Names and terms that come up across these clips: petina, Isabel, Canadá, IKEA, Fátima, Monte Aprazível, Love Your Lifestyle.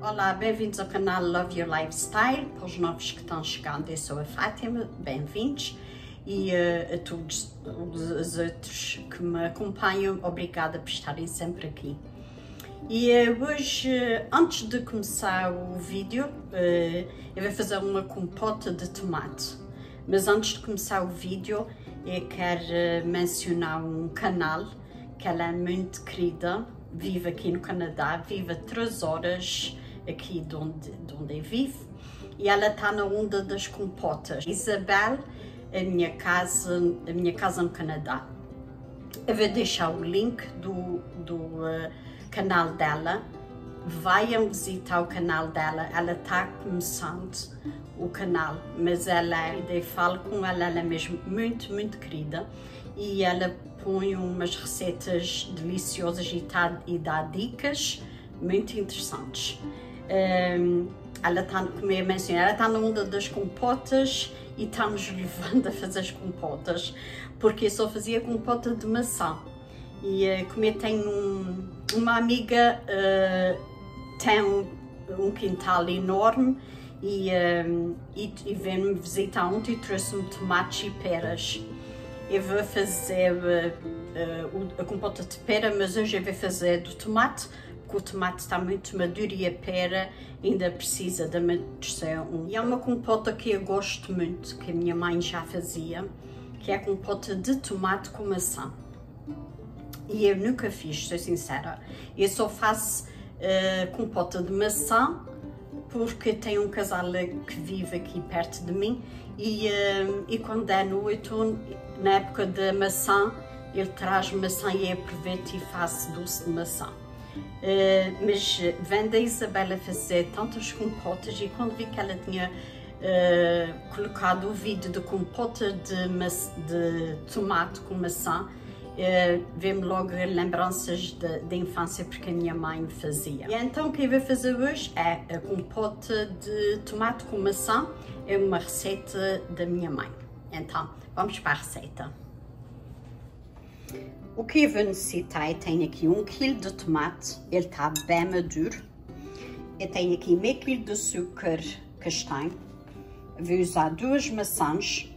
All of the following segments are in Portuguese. Olá, bem-vindos ao canal Love Your Lifestyle. Para os novos que estão chegando, eu sou a Fátima, bem-vindos. E a todos os outros que me acompanham, obrigada por estarem sempre aqui. E hoje, antes de começar o vídeo, eu vou fazer uma compota de tomate. Mas antes de começar o vídeo, eu quero mencionar um canal que ela é muito querida, vive aqui no Canadá, vive 3 horas aqui de onde eu vivo, e ela está na onda das compotas. Isabel, a minha casa no Canadá. Eu vou deixar o link do canal dela. Vaiam visitar o canal dela. Ela está começando o canal, mas eu falo com ela, ela é mesmo muito, muito querida. E ela põe umas receitas deliciosas e dá dicas muito interessantes. Ela está, como eu mencionei, ela está na onda das compotas e estamos levando a fazer as compotas, porque eu só fazia compota de maçã. E como eu tenho uma amiga, tem um quintal enorme e veio-me visitar ontem e trouxe-me tomates e peras. Eu vou fazer a compota de pera, mas hoje eu vou fazer do tomate, porque o tomate está muito maduro e a pera ainda precisa de amadurecer. E é uma compota que eu gosto muito, que a minha mãe já fazia, que é a compota de tomate com maçã. E eu nunca fiz, sou sincera. Eu só faço compota de maçã porque tenho um casal que vive aqui perto de mim e quando é no outono, na época da maçã, ele traz maçã e eu aproveito e faço doce de maçã. Mas vendo a Isabela fazer tantas compotas, e quando vi que ela tinha colocado o vídeo de compota de tomate com maçã, vem-me logo lembranças da infância, porque a minha mãe fazia. E então o que eu vou fazer hoje é a compota de tomate com maçã, é uma receita da minha mãe. Então vamos para a receita. O que eu vou necessitar, eu tenho aqui 1 kg de tomate, ele está bem maduro. Eu tenho aqui meio quilo de açúcar castanho. Vou usar 2 maçãs.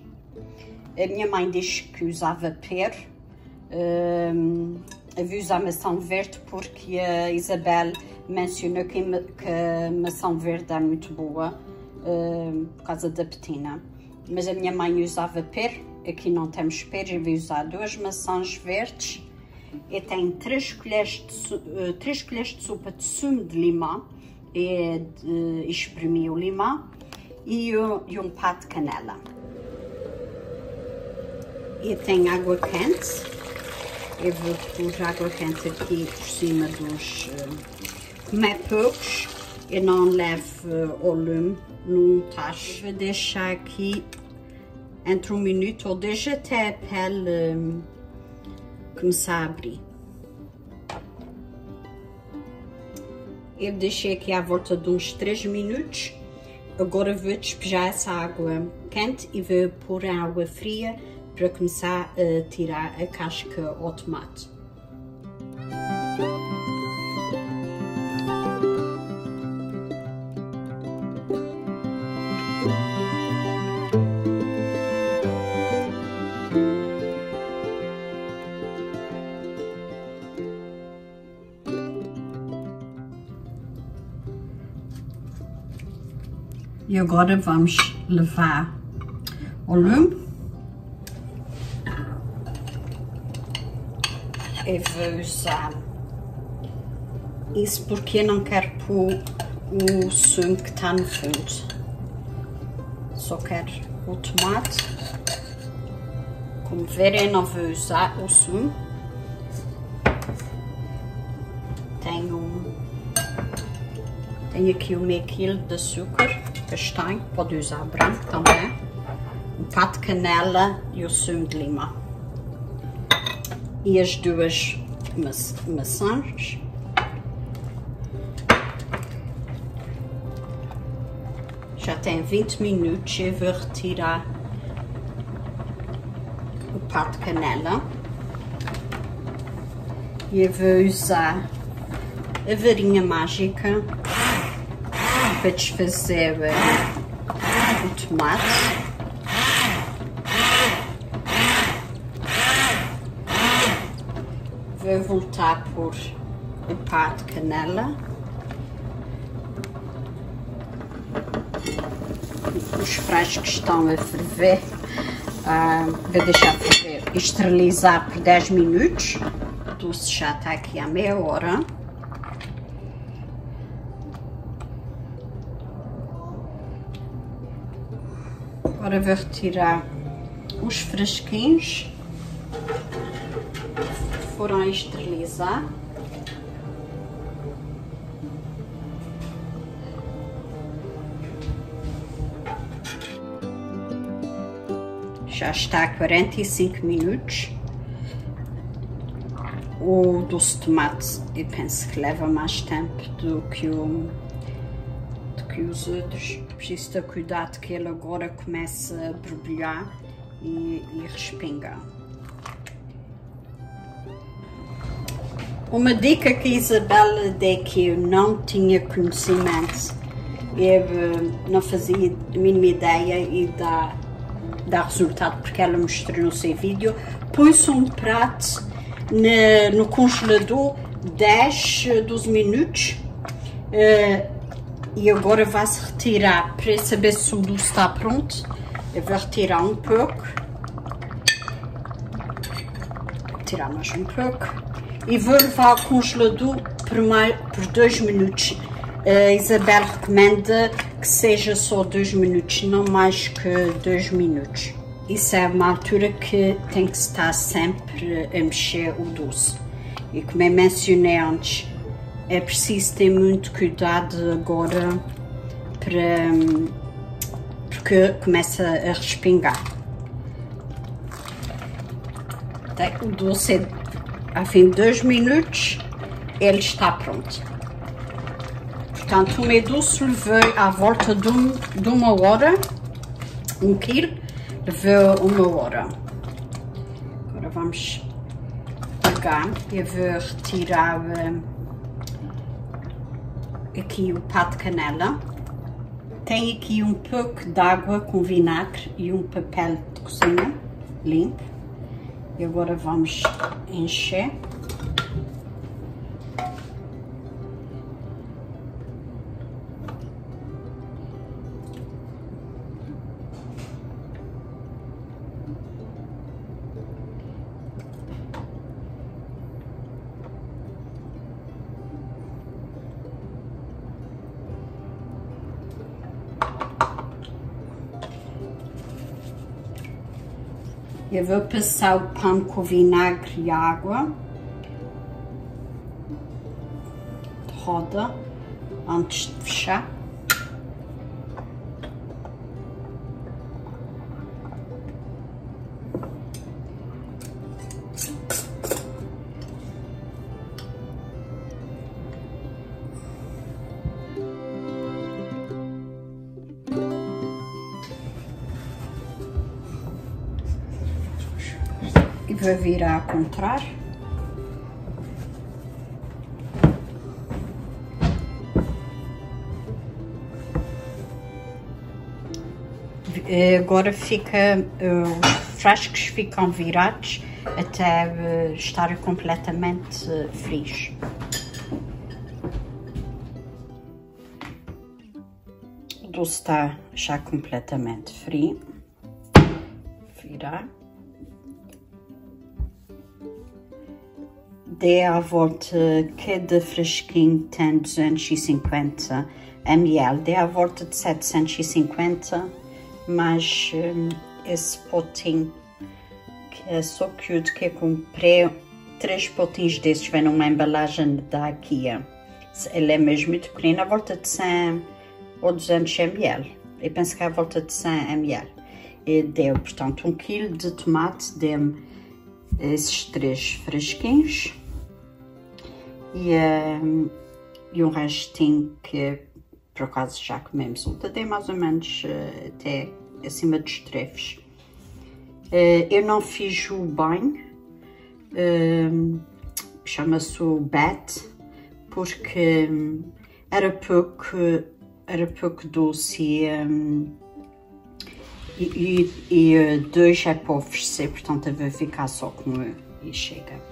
A minha mãe disse que usava pera. Eu vou usar maçã verde porque a Isabel mencionou que a maçã verde é muito boa por causa da petina, mas a minha mãe usava pera. Aqui não temos pera, eu vou usar 2 maçãs verdes. Eu tenho 3 colheres de sopa de sumo de limão, espremi o limão, e um pá de canela. Eu tenho água quente. Eu vou pôr água quente aqui por cima dos... Como é poucos, eu não levo ao lume num tacho. Vou deixar aqui entre 1 minuto ou 2 até a pele começar a abrir. Eu deixei aqui à volta de uns 3 minutos. Agora vou despejar essa água quente e vou pôr a água fria para começar a tirar a casca ao tomate. E agora vamos levar ao lume. Eu vou usar isso porque eu não quero pôr o sumo que está no fundo, só quero o tomate. Como verem, eu não vou usar o sumo. Tenho aqui o meio quilo de açúcar castanho, pode usar branco também, um pá de canela e o sumo de limão. E as 2 maçãs. Já tem 20 minutos, eu vou retirar o pá de canela. E eu vou usar a varinha mágica para desfazer o tomate. Vou voltar por o par de canela. Os frascos que estão a ferver, vou deixar ferver, esterilizar por 10 minutos. O doce já está aqui há meia hora. Agora vou retirar os frasquinhos que foram a esterilizar. Já está a 45 minutos. O doce de tomate, eu penso que leva mais tempo do que os outros. Preciso ter cuidado que ele agora comece a borbulhar e respingar. Uma dica que a Isabel deu que eu não tinha conhecimento, eu não fazia a mínima ideia e dá resultado porque ela mostrou no seu vídeo. Põe-se um prato no congelador 10, 12 minutos e agora vai-se retirar para saber se o doce está pronto. Eu vou retirar um pouco, tirar mais um pouco e vou levar ao congelador por 2 minutos. A Isabel recomenda que seja só 2 minutos, não mais que 2 minutos. Isso é uma altura que tem que estar sempre a mexer o doce. E como eu mencionei antes, é preciso ter muito cuidado agora porque começa a respingar. O doce, ao fim de 2 minutos, ele está pronto. Portanto, o meu doce levei à volta de uma hora, 1 quilo, levei uma hora. Agora vamos pegar, eu vou retirar aqui o pá de canela. Tem aqui um pouco de água com vinagre e um papel de cozinha limpo. E agora vamos encher. Eu vou passar o pão com vinagre e água de roda antes de fechar. Vou virar ao contrário. Agora fica, os frascos ficam virados até estar completamente frios. O doce está já completamente frio. Virar. Dei à volta, cada frasquinho tem 250 ml, dei à volta de 750, mas esse potinho, que é só cute, que eu comprei, 3 potinhos desses, vem numa embalagem da IKEA. Ele é mesmo muito pequeno, à volta de 100 ou 200 ml, eu penso que é à volta de 100 ml. E deu, portanto, 1 kg de tomate, deu esses 3 frasquinhos. E um restinho que por acaso já comemos, até mais ou menos até acima dos trefes. Eu não fiz o banho, chama-se o Bat, porque era pouco doce e dois é para oferecer, portanto eu vou ficar só com um e chega.